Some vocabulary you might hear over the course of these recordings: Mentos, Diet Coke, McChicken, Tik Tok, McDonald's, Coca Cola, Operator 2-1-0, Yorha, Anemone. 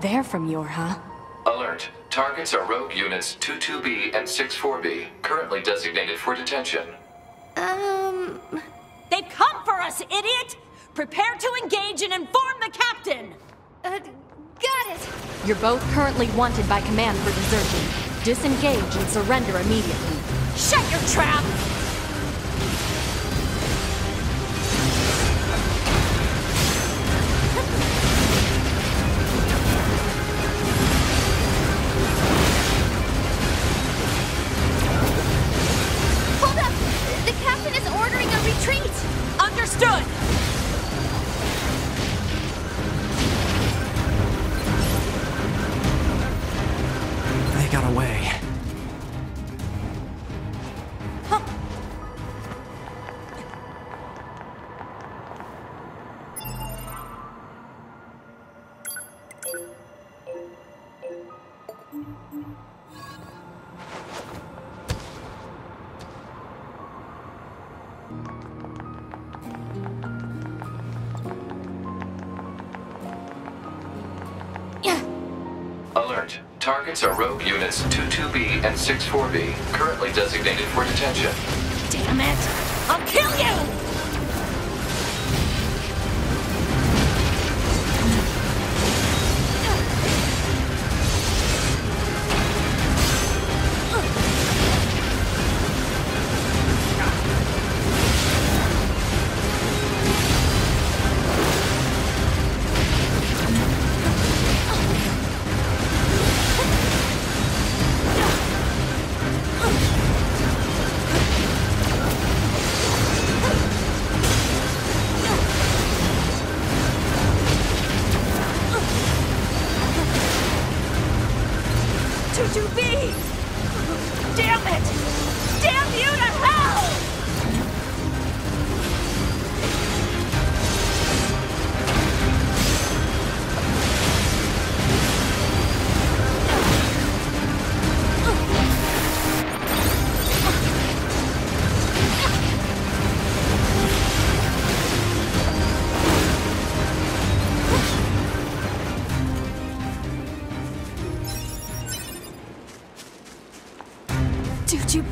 They're from Yorha. Alert. Targets are rogue units 22B and 64B, currently designated for detention. They've come for us, idiot! Prepare to engage and inform the captain! Got it! You're both currently wanted by command for desertion. Disengage and surrender immediately. Shut your trap! Alert. Targets are rogue units 22B and 64B, currently designated for detention. Damn it! I'll kill you!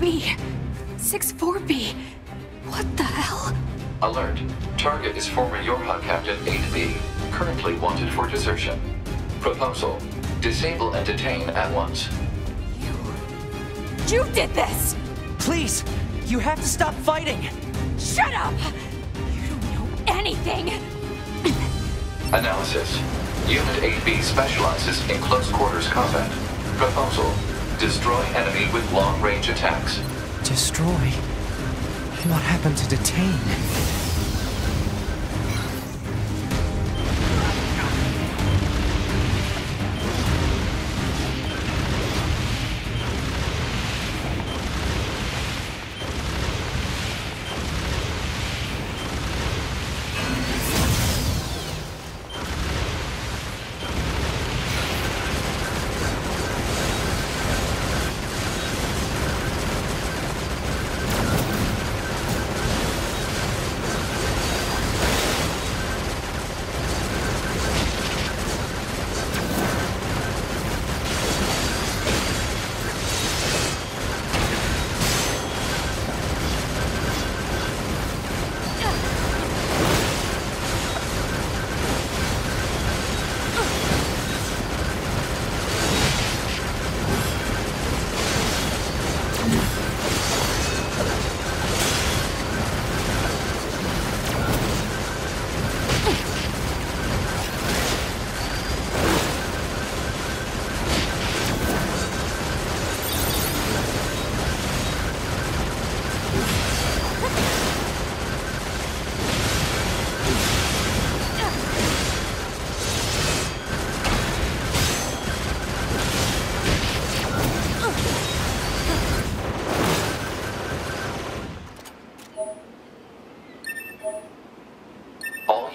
B, 64B. What the hell? Alert. Target is former Yorha Captain 8B, currently wanted for desertion. Proposal: disable and detain at once. You did this! Please, you have to stop fighting! Shut up! You don't know anything! Analysis: Unit 8B specializes in close quarters combat. Proposal: destroy enemy with long-range attacks. Destroy? What happened to detain?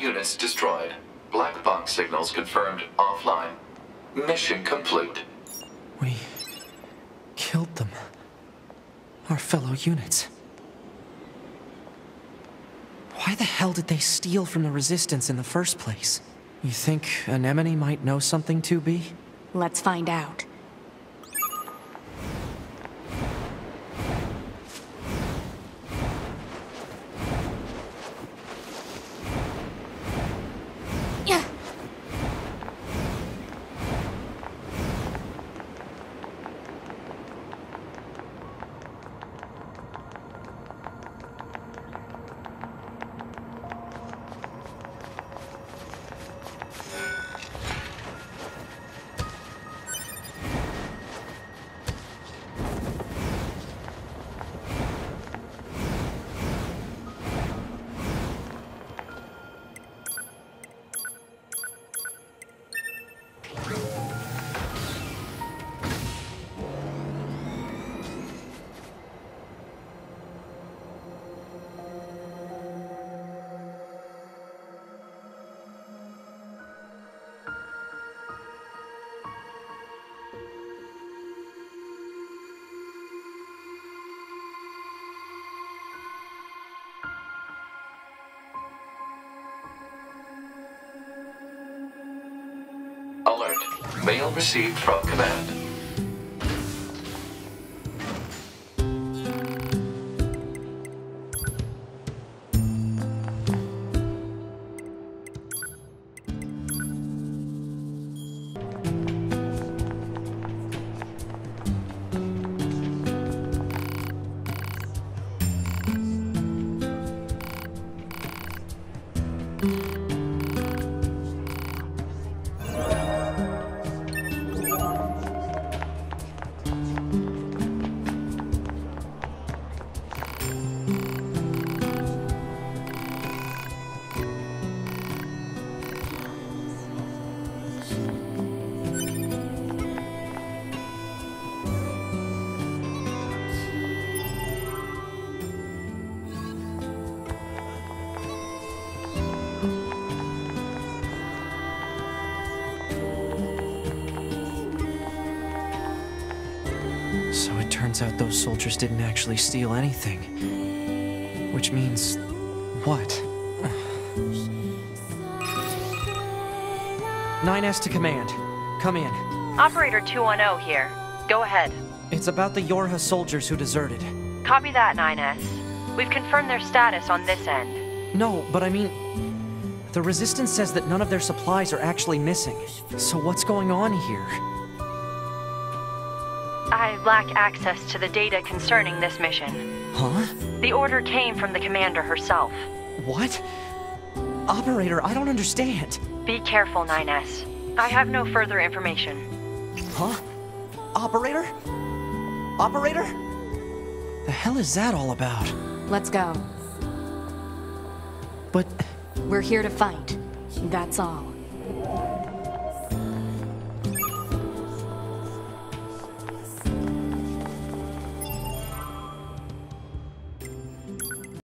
Units destroyed. Black box signals confirmed offline. Mission complete. We killed them. Our fellow units. Why the hell did they steal from the resistance in the first place? You think Anemone might know something, 2B? Let's find out. Alert. Mail received from command. So it turns out those soldiers didn't actually steal anything. Which means... what? 9S to command. Come in. Operator 2-1-0 here. Go ahead. It's about the Yorha soldiers who deserted. Copy that, 9S. We've confirmed their status on this end. No, but I mean... the Resistance says that none of their supplies are actually missing. So what's going on here? I lack access to the data concerning this mission. Huh? The order came from the commander herself. What? Operator, I don't understand. Be careful, 9S. I have no further information. Huh? Operator? Operator? The hell is that all about? Let's go. But... we're here to fight. That's all.